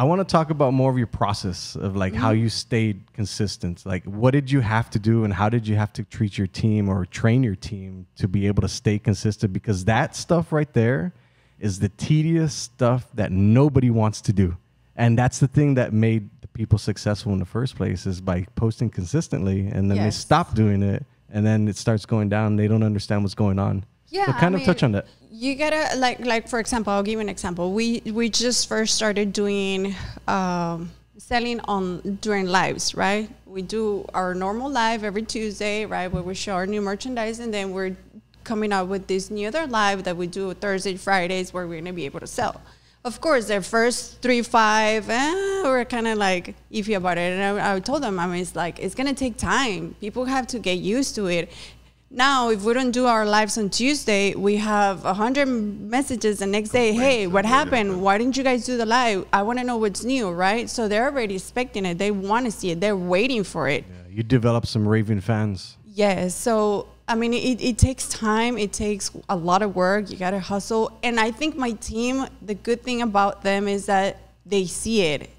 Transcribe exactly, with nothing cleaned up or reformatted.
I want to talk about more of your process of like how you stayed consistent. Like, what did you have to do and how did you have to treat your team or train your team to be able to stay consistent? Because that stuff right there is the tedious stuff that nobody wants to do. And that's the thing that made the people successful in the first place, is by posting consistently, and then yes. they stop doing it, and then it starts going down. They don't understand what's going on. Yeah, so kind I of mean, touch on that. You gotta, like, like for example, I'll give you an example. We we just first started doing um, selling on during lives, right? We do our normal live every Tuesday, right, where we show our new merchandise, and then we're coming out with this new other live that we do Thursday, Fridays, where we're gonna be able to sell. Of course, their first three, five, eh, we're kind of like iffy about it. And I, I told them, I mean, it's like, it's going to take time. People have to get used to it. Now, if we don't do our lives on Tuesday, we have one hundred messages the next day. Hey, what happened? Why didn't you guys do the live? I want to know what's new, right? So they're already expecting it. They want to see it. They're waiting for it. Yeah, you develop some raving fans. Yes. Yeah, so... I mean, it, it takes time. It takes a lot of work. You got to hustle. And I think my team, the good thing about them is that they see it.